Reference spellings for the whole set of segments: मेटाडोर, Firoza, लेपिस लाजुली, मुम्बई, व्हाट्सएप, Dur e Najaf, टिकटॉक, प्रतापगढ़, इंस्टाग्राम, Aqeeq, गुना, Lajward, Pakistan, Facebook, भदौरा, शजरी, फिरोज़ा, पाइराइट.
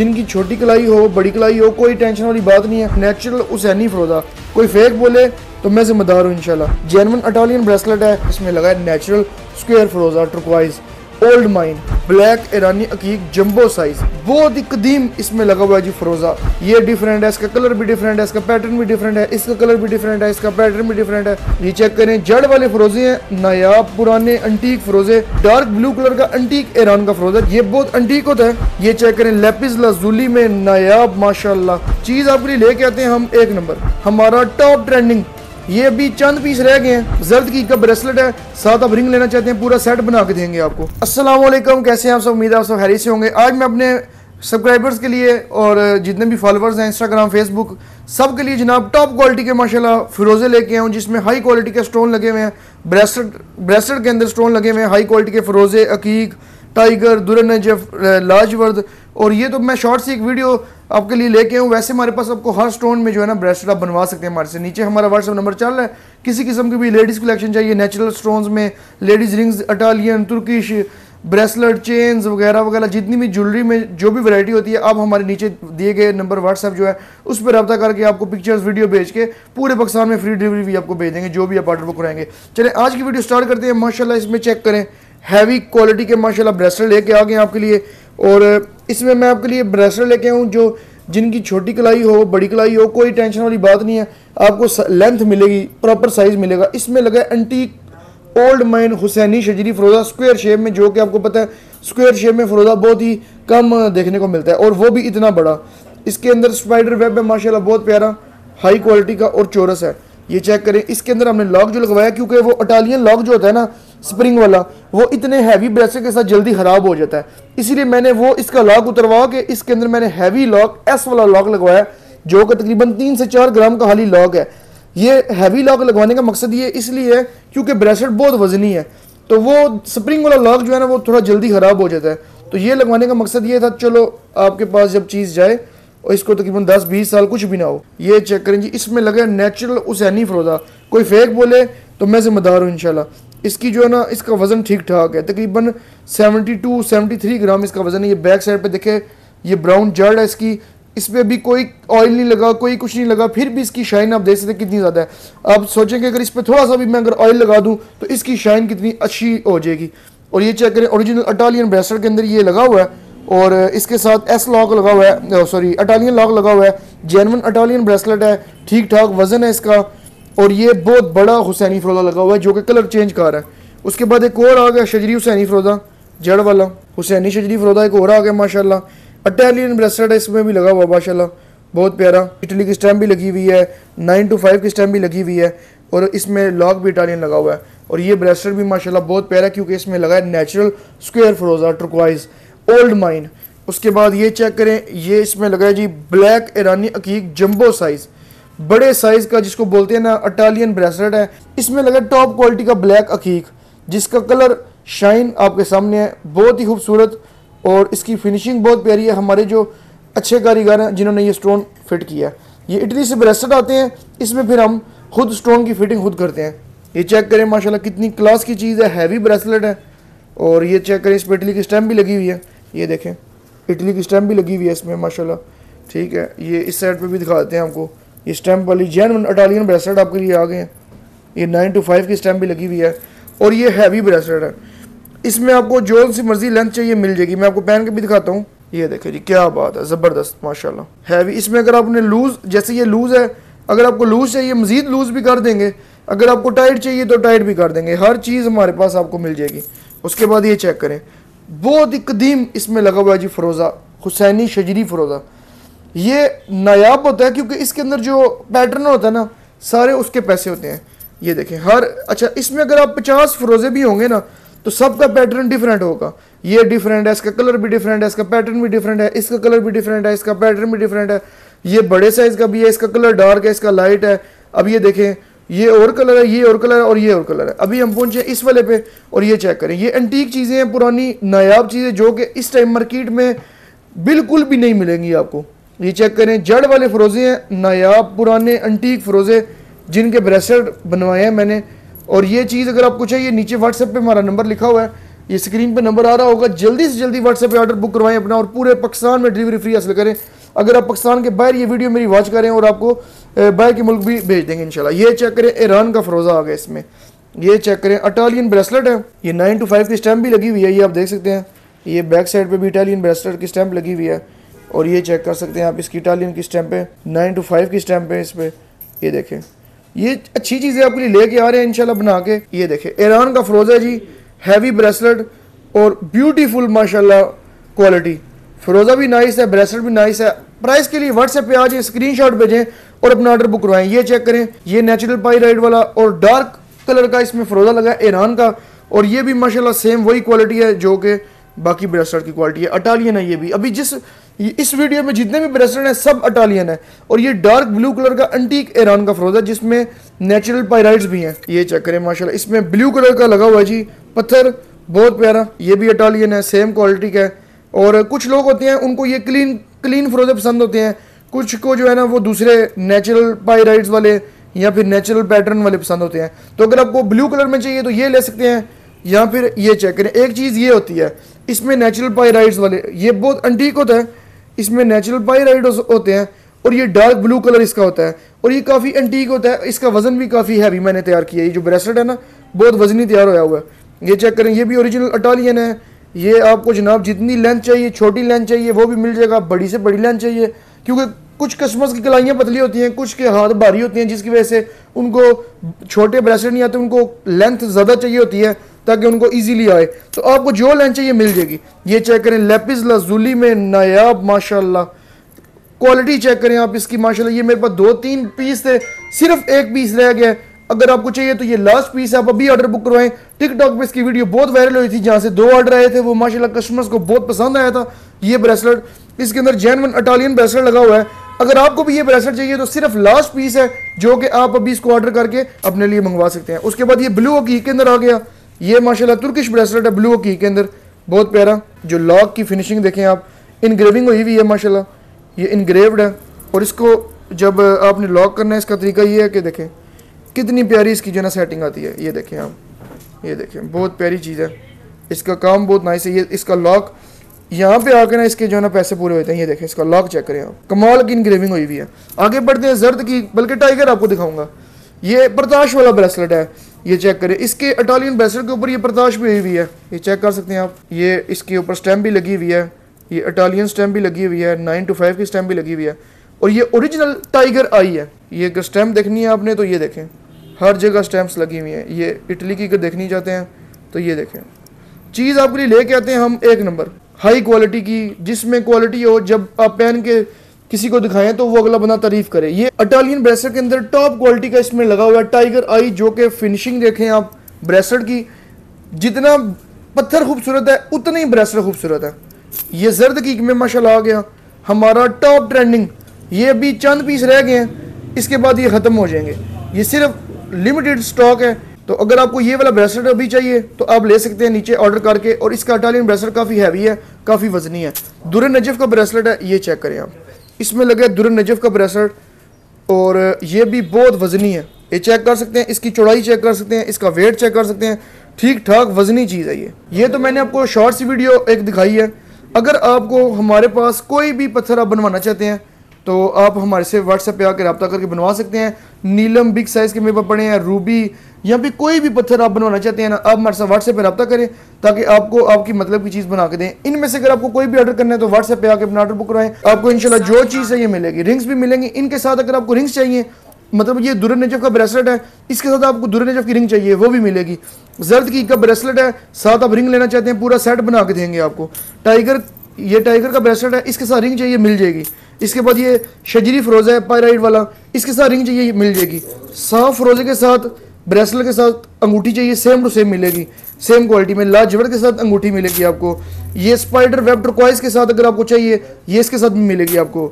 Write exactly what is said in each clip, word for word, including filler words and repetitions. जिनकी छोटी कलाई हो बड़ी कलाई हो कोई टेंशन वाली बात नहीं है, नेचुरल हुसैनी फिरोज़ा। कोई फेक बोले तो मैं जिम्मेदार हूँ इंशाल्लाह। जेन्युइन इटालियन ब्रेसलेट है, इसमें लगा है नेचुरल स्क्वायर फिरोज़ा टर्क्वाइज ओल्ड माइन ब्लैक ईरानी अकीक जंबो साइज, बहुत ही कदीम इसमें लगा हुआ है जी फिरोज़ा। ये डिफरेंट है, इसका कलर भी डिफरेंट है, इसका पैटर्न भी डिफरेंट है, इसका कलर भी डिफरेंट है, इसका पैटर्न भी डिफरेंट है। ये चेक करें, जड़ वाले फिरोजे हैं, नायाब पुराने अंटीक फिरोजे, डार्क ब्लू कलर का अंटीक ईरान का फिरोजा, ये बहुत अंटीक होता है। ये चेक करें, लैपिस लाजुली में नायाब माशाल्लाह चीज आपके लिए लेके आते हैं हम एक नंबर। हमारा टॉप ट्रेंडिंग ये अभी चंद पीस रह गए हैं, जर्दगी का ब्रेसलेट है, साथ आप रिंग लेना चाहते हैं पूरा सेट बना के देंगे आपको। अस्सलाम वालेकुम, कैसे हैं आप सब, उम्मीद है आप सब खैरियत से होंगे। आज मैं अपने सब्सक्राइबर्स के लिए और जितने भी फॉलोअर्स हैं इंस्टाग्राम फेसबुक सब के लिए जनाब टॉप क्वालिटी के माशाल्लाह फिरोजे लेके आऊँ, जिसमें हाई क्वालिटी के स्टोन लगे हुए हैं, ब्रेसलेट ब्रेसलेट के अंदर स्टोन लगे हुए हैं, हाई क्वालिटी के फिरोजे, अकीक, टाइगर, दुर ए नजफ, लाजवर्द। और ये तो मैं शॉर्ट सी एक वीडियो आपके लिए लेके आऊँ। वैसे हमारे पास आपको हर स्टोन में जो है ना ब्रेसलेट आप बनवा सकते हैं हमारे से। नीचे हमारा व्हाट्सअप नंबर चल रहा है, किसी किस्म की भी लेडीज़ कलेक्शन चाहिए नेचुरल स्टोन्स में, ladies rings, Italian, Turkish bracelet, chains वगैरह वगैरह, जितनी भी ज्वेलरी में जो भी वैरायटी होती है आप हमारे नीचे दिए गए नंबर व्हाट्सएप जो है उस पर रब्ता करके आपको पिक्चर्स वीडियो भेज के पूरे पाकिस्तान में फ्री डिलीवरी भी आपको भेज देंगे जो भी आप ऑर्डर बुक कराएंगे। चले आज की वीडियो स्टार्ट करते हैं माशाल्लाह। इसमें चेक करें, हैवी क्वालिटी के माशाल्लाह ब्रेसलेट लेके आ गए हैं आपके लिए। और इसमें मैं आपके लिए ब्रेसलेट लेके आऊँ जो जिनकी छोटी कलाई हो बड़ी कलाई हो कोई टेंशन वाली बात नहीं है, आपको लेंथ मिलेगी, प्रॉपर साइज़ मिलेगा। इसमें लगा है एंटीक ओल्ड माइन हुसैनी शजरी फिरोज़ा स्क्वायर शेप में, जो कि आपको पता है स्क्वायर शेप में फिरोज़ा बहुत ही कम देखने को मिलता है और वो भी इतना बड़ा। इसके अंदर स्पाइडर वेब है माशाल्लाह, बहुत प्यारा हाई क्वालिटी का और चोरस है। ये चेक करें, इसके अंदर हमने लॉक जो लगवाया, क्योंकि वो इटालियन लॉक जो होता है ना स्प्रिंग वाला, वो इतने हैवी ब्रेसलेट के साथ जल्दी ख़राब हो जाता है, इसीलिए मैंने वो इसका लॉक उतरवा के इसके अंदर मैंने हैवी लॉक एस वाला लॉक लगवाया, जो कि तकरीबन तीन से चार ग्राम का खाली लॉक है। ये हैवी लॉक लगवाने का मकसद ये इसलिए है क्योंकि ब्रेसलेट बहुत वजनी है, तो वो स्प्रिंग वाला लॉक जो है ना वो थोड़ा जल्दी ख़राब हो जाता है, तो ये लगवाने का मकसद ये था। चलो आपके पास जब चीज़ जाए और इसको तकरीबन दस बीस साल कुछ भी ना हो। ये चेक करें जी, इसमें लगा नेचुरल हुसैनी फिरोज़ा, कोई फेक बोले तो मैं जिम्मेदार हूँ इंशाल्लाह। इसकी जो है ना इसका वज़न ठीक ठाक है, तकरीबन बहत्तर तिहत्तर ग्राम इसका वज़न है। ये बैक साइड पे देखे, ये ब्राउन जड़ है इसकी, इस पर अभी कोई ऑयल नहीं लगा, कोई कुछ नहीं लगा, फिर भी इसकी शाइन आप देख सकते हैं कितनी ज़्यादा है। आप सोचेंगे अगर इस पर थोड़ा सा भी मैं अगर ऑयल लगा दूँ तो इसकी शाइन कितनी अच्छी हो जाएगी। और ये चेक करें, ओरिजिनल इटालियन ब्रेसलेट के अंदर ये लगा हुआ है और इसके साथ एस लॉक लगा हुआ है, सॉरी इटालियन लॉक लगा हुआ है। जेन्युइन इटालियन ब्रेसलेट है, ठीक ठाक वज़न है इसका, और ये बहुत बड़ा हुसैनी फिरोज़ा लगा हुआ है जो कि कलर चेंज कर रहा है। उसके बाद एक और आ गया शजरी हुसैनी फिरोज़ा, जड़ वाला हुसैनी शजरी फिरोज़ा एक और आ गया माशाल्लाह। इटालियन ब्रेसलेट है, इसमें भी लगा हुआ माशाल्लाह बहुत प्यारा, इटली की स्टैम्प भी लगी हुई है, नाइन टू फाइव की स्टैम्प भी लगी हुई है, और इसमें लॉक भी इटालियन लगा हुआ है। और ये ब्रेसलेट भी माशाल्लाह बहुत प्यारा क्योंकि इसमें लगा है नेचुरल स्क्वायर फिरोज़ा टर्क्वाइज ओल्ड माइन। उसके बाद ये चेक करें, ये इसमें लगा है जी ब्लैक ईरानी अकीक जंबो साइज़, बड़े साइज़ का जिसको बोलते हैं ना इटालियन ब्रेसलेट है। इसमें लगा टॉप क्वालिटी का ब्लैक अकीक, जिसका कलर शाइन आपके सामने है, बहुत ही खूबसूरत, और इसकी फिनिशिंग बहुत प्यारी है। हमारे जो अच्छे कारीगर हैं जिन्होंने ये स्टोन फिट किया है, ये इटली से ब्रेसलेट आते हैं, इसमें फिर हम खुद स्टोन की फिटिंग खुद करते हैं। ये चेक करें माशाल्लाह कितनी क्लास की चीज़ है, हैवी ब्रेसलेट है। और ये चेक करें, इस पर इटली की स्टैम्प भी लगी हुई है, ये देखें इटली की स्टैम्प भी लगी हुई है इसमें माशाल्लाह, ठीक है। ये इस साइड पे भी दिखाते हैं आपको, ये स्टैम्प वाली जेन्युइन इटालियन ब्रेसलेट आपके लिए आ गए हैं। ये नाइन टू फाइव की स्टैम्प भी लगी हुई है और ये हैवी ब्रेसलेट है। इसमें आपको जो सी मर्जी लेंथ चाहिए मिल जाएगी, मैं आपको पहन के भी दिखाता हूँ। ये देखें जी क्या बात है, ज़बरदस्त माशाल्लाह हैवी। इसमें अगर आपने लूज़, जैसे ये लूज़ है, अगर आपको लूज़ चाहिए मज़ीद लूज़ भी कर देंगे, अगर आपको टाइट चाहिए तो टाइट भी कर देंगे, हर चीज़ हमारे पास आपको मिल जाएगी। उसके बाद ये चेक करें, बहुत ही कदीम इसमें लगा हुआ है जी फिरोज़ा हुसैनी शजरी फिरोज़ा। ये नायाब होता है क्योंकि इसके अंदर जो पैटर्न होता है ना सारे उसके पैसे होते हैं। ये देखें हर, अच्छा इसमें अगर आप पचास फिरोज़े भी होंगे ना तो सबका पैटर्न डिफरेंट होगा। ये डिफरेंट है, इसका कलर भी डिफरेंट है, इसका पैटर्न भी डिफरेंट है, इसका कलर भी डिफरेंट है, इसका पैटर्न भी डिफरेंट है। ये बड़े साइज़ का भी है, इसका कलर डार्क है, इसका लाइट है। अब ये देखें, ये और कलर है, ये और कलर है, और ये और कलर है। अभी हम पहुंचे इस वाले पे और ये चेक करें, ये एंटीक चीज़ें हैं, पुरानी नायाब चीज़ें जो कि इस टाइम मार्केट में बिल्कुल भी नहीं मिलेंगी आपको। ये चेक करें, जड़ वाले फिरोजे हैं, नायाब पुराने एंटीक फिरोजे जिनके ब्रेसलेट बनवाए हैं मैंने। और ये चीज़ अगर आपको चाहिए, नीचे व्हाट्सएप पर हमारा नंबर लिखा हुआ है, ये स्क्रीन पे नंबर आ रहा होगा, जल्दी से जल्दी व्हाट्सएप पे ऑर्डर बुक करवाएं अपना और पूरे पाकिस्तान में डिलीवरी फ्री हासिल करें। अगर आप पाकिस्तान के बाहर ये वीडियो मेरी वॉच करें और आपको बाहर के मुल्क भी भेज देंगे इंशाल्लाह। ये चेक करें, ईरान का फिरोज़ा आ गया इसमें, ये चेक करें इटालियन ब्रेसलेट है, ये नाइन टू फाइव की स्टैम्प भी लगी हुई है, ये आप देख सकते हैं। ये बैक साइड पर भी इटालियन ब्रेसलेट की स्टैम्प लगी हुई है और ये चेक कर सकते हैं आप, इसकी इटालियन की स्टैम्प है, नाइन टू फाइव की स्टैम्प है इस पर। ये देखें, ये अच्छी चीज़ें आपके लिए लेके आ रहे हैं इंशाल्लाह बना के। ये देखें ईरान का फिरोज़ा जी, हैवी ब्रेसलेट और ब्यूटीफुल माशाल्लाह क्वालिटी। फिरोज़ा भी नाइस है, ब्रेसलेट भी नाइस है। प्राइस के लिए व्हाट्सएप पे आज स्क्रीनशॉट भेजें और अपना ऑर्डर बुक करवाएं। ये चेक करें, ये नेचुरल पाईराइट वाला और डार्क कलर का इसमें फिरोज़ा लगा है ईरान का, और ये भी माशाल्लाह सेम वही क्वालिटी है जो कि बाकी ब्रेसलेट की क्वालिटी है। अटालियन है ये भी, अभी जिस इस वीडियो में जितने भी ब्रेसलेट हैं सब अटालियन है। और ये डार्क ब्लू कलर का एंटीक ईरान का फिरोज़ा जिसमें नेचुरल पाइराइट्स भी हैं। ये चेक करें माशाल्लाह, इसमें ब्लू कलर का लगा हुआ है जी पत्थर, बहुत प्यारा। ये भी अटालियन है, सेम क्वालिटी का है। और कुछ लोग होते हैं उनको ये क्लीन क्लीन फिरोज़े पसंद होते हैं, कुछ को जो है ना वो दूसरे नेचुरल पाइराइट्स वाले या फिर नेचुरल पैटर्न वाले पसंद होते हैं। तो अगर आपको ब्लू कलर में चाहिए तो ये ले सकते हैं, या फिर ये चेक करें। एक चीज़ ये होती है इसमें नेचुरल पाइराइट्स वाले, ये बहुत एंटीक होता है, इसमें नेचुरल पाइराइट्स होते हैं और ये डार्क ब्लू कलर इसका होता है और ये काफ़ी एंटीक होता है। इसका वजन भी काफ़ी हैवी मैंने तैयार किया है, ये जो ब्रेसलेट है ना बहुत वजनी तैयार होया हुआ है। ये चेक करें, ये भी ओरिजिनल इटालियन है। ये आपको जनाब जितनी लेंथ चाहिए, छोटी लेंथ चाहिए वो भी मिल जाएगा, बड़ी से बड़ी लेंथ चाहिए, क्योंकि कुछ कस्टमर्स की कलाइयाँ पतली होती हैं, कुछ के हाथ भारी होती हैं, जिसकी वजह से उनको छोटे ब्रेसलेट नहीं आते, उनको लेंथ ज़्यादा चाहिए होती है ताकि उनको इजीली आए। तो आपको जो लेंथ चाहिए मिल जाएगी। ये चेक करें, लेपिस लाजुली में नायाब माशाल्लाह, क्वालिटी चेक करें आप इसकी माशाल्लाह। ये मेरे पास दो तीन पीस थे, सिर्फ एक पीस रह गया। अगर आपको चाहिए तो ये लास्ट पीस आप अभी ऑर्डर बुक करवाएं। टिकटॉक पे इसकी वीडियो बहुत वायरल हुई थी, जहाँ से दो ऑर्डर आए थे, वो माशाल्लाह कस्टमर्स को बहुत पसंद आया था। ये ब्रेसलेट, इसके अंदर जेन्युइन इटालियन ब्रेसलेट लगा हुआ है। अगर आपको भी ये ब्रेसलेट चाहिए तो सिर्फ लास्ट पीस है जो कि आप अभी इसको ऑर्डर करके अपने लिए मंगवा सकते हैं। उसके बाद ये ब्लू अकीक के अंदर आ गया, ये माशाल्लाह तुर्किश ब्रेसलेट है ब्लू की के अंदर, बहुत प्यारा। जो लॉक की फिनिशिंग देखें आप, इनग्रेविंग हुई हुई है माशाल्लाह, ये इनग्रेव्ड है। और इसको जब आपने लॉक करना है इसका तरीका ये है कि देखें कितनी प्यारी इसकी जो ना सेटिंग आती है। ये देखें आप, ये देखें बहुत प्यारी चीज़ है, इसका काम बहुत नाइस है। ये इसका लॉक यहाँ पे आकर ना इसके जो है ना पैसे पूरे होते हैं। ये देखें इसका लॉक चेक करें आप, कमाल की इनग्रेविंग हुई हुई है। आगे बढ़ते हैं जर्द की, बल्कि टाइगर आपको दिखाऊँगा। ये परताश वाला ब्रेसलेट है, ये चेक करें, इसके इटालियन ब्रेसलेट के ऊपर ये परताश भी हुई हुई है, ये चेक कर सकते हैं आप। ये इसके ऊपर स्टैम्प भी लगी हुई है, ये इटालियन स्टैम्प भी लगी हुई है, नाइन टू फाइव की स्टैम्प भी लगी हुई है। और ये ओरिजिनल टाइगर आई है। ये अगर स्टैम्प देखनी है आपने तो ये देखें, हर जगह स्टैम्प्स लगी हुई हैं। ये इटली की अगर देखनी चाहते हैं तो ये देखें, चीज़ आपके लिए लेके आते हैं हम एक नंबर हाई क्वालिटी की, जिसमें क्वालिटी हो, जब आप पहन के किसी को दिखाएं तो वो अगला बंदा तारीफ करे। ये इटालियन ब्रेसलेट के अंदर टॉप क्वालिटी का इसमें लगा हुआ है टाइगर आई, जो कि फिनिशिंग देखें आप ब्रेसलेट की, जितना पत्थर खूबसूरत है उतना ही ब्रेसलेट खूबसूरत है। ये जर्द की में माशाल्लाह आ गया हमारा टॉप ट्रेंडिंग। ये अभी चंद पीस रह गए हैं, इसके बाद ये ख़त्म हो जाएंगे, ये सिर्फ लिमिटेड स्टॉक है। तो अगर आपको ये वाला ब्रेसलेट अभी चाहिए तो आप ले सकते हैं नीचे ऑर्डर करके। और इसका इटालियन ब्रेसलेट काफ़ी हैवी है, काफ़ी वजनी है। दुर ए नजफ का ब्रेसलेट है, ये चेक करें आप, इसमें लगा दुर ए नजफ का ब्रेसलेट और ये भी बहुत वजनी है। ये चेक कर सकते हैं, इसकी चौड़ाई चेक कर सकते हैं, इसका वेट चेक कर सकते हैं, ठीक ठाक वजनी चीज़ है ये। ये तो मैंने आपको शॉर्ट सी वीडियो एक दिखाई है। अगर आपको हमारे पास कोई भी पत्थर आप बनवाना चाहते हैं तो आप हमारे से व्हाट्सएप पे आकर रब्ता करके बनवा सकते हैं। नीलम बिग साइज़ के मेरे पास पड़े हैं, रूबी, या फिर कोई भी पत्थर आप बनवाना चाहते हैं ना, आप हमारे साथ व्हाट्सएप पे रब्ता करें ताकि आपको आपकी मतलब की चीज़ बना के दें। इनमें से अगर आपको कोई भी ऑर्डर करना है तो व्हाट्सएप पे आकर अपना ऑर्डर बुक कराएं, आपको इंशाल्लाह जो चीज़ है ये मिलेगी। रिंग्स भी मिलेंगी इनके साथ, अगर आपको रिंग्स चाहिए, मतलब ये दुर ए नजफ का ब्रेसलेट है, इसके साथ आपको दुर ए नजफ की रिंग चाहिए वो भी मिलेगी। जर्द की का ब्रेसलेट है, साथ आप रिंग लेना चाहते हैं पूरा सेट बना के देंगे आपको। टाइगर, ये टाइगर का ब्रेसलेट है, इसके साथ रिंग चाहिए मिल जाएगी। इसके बाद ये शजरी फिरोज़ा है पाइराइट वाला, इसके साथ रिंग चाहिए मिल जाएगी। साफ फिरोज़े के साथ ब्रेसलेट के साथ अंगूठी चाहिए, सेम टू सेम मिलेगी, सेम क्वालिटी में। लाजवर्ड के साथ अंगूठी मिलेगी आपको। ये स्पाइडर वेब टर्कॉइज़ के साथ अगर आपको चाहिए ये इसके साथ भी मिलेगी आपको।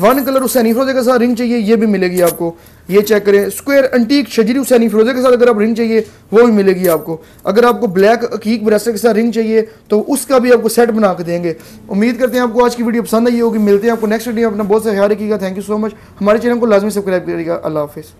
वन कलर हुसैनी फिरोज़े के साथ रिंग चाहिए ये भी मिलेगी आपको। ये चेक करें, स्क्वायर एंटीक शजरी हुसैनी फिरोज़े के साथ अगर आप रिंग चाहिए वो भी मिलेगी आपको। अगर आपको ब्लैक अकीक ब्रेसलेट के साथ रिंग चाहिए तो उसका भी आपको सेट बना के देंगे। उम्मीद करते हैं आपको आज की वीडियो पसंद आई होगी। मिलते हैं आपको नेक्स्ट वीडियो में, अपना बहुत सा ख्याल रखिएगा। थैंक यू सो मच, हमारे चैनल को लाजमी सब्सक्राइब करिएगा। अल्लाह हाफिज़।